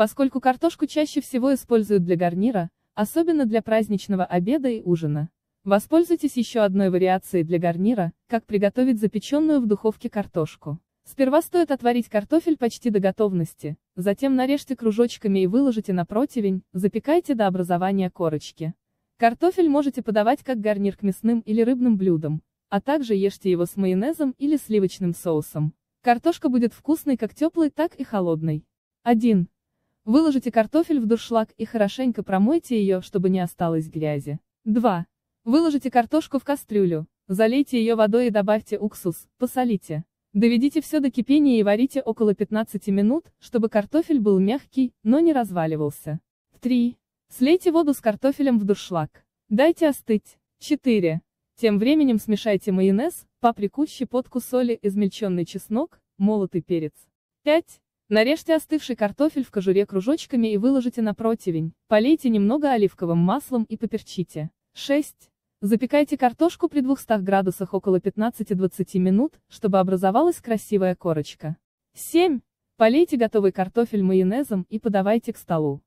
Поскольку картошку чаще всего используют для гарнира, особенно для праздничного обеда и ужина. Воспользуйтесь еще одной вариацией для гарнира, как приготовить запеченную в духовке картошку. Сперва стоит отварить картофель почти до готовности, затем нарежьте кружочками и выложите на противень, запекайте до образования корочки. Картофель можете подавать как гарнир к мясным или рыбным блюдам, а также ешьте его с майонезом или сливочным соусом. Картошка будет вкусной как теплой, так и холодной. 1. Выложите картофель в дуршлаг и хорошенько промойте ее, чтобы не осталось грязи. 2. Выложите картошку в кастрюлю, залейте ее водой и добавьте уксус, посолите. Доведите все до кипения и варите около 15 минут, чтобы картофель был мягкий, но не разваливался. 3. Слейте воду с картофелем в дуршлаг. Дайте остыть. 4. Тем временем смешайте майонез, паприку, щепотку соли, измельченный чеснок, молотый перец. 5. Нарежьте остывший картофель в кожуре кружочками и выложите на противень, полейте немного оливковым маслом и поперчите. 6. Запекайте картошку при 200 градусах около 15-20 минут, чтобы образовалась красивая корочка. 7. Полейте готовый картофель майонезом и подавайте к столу.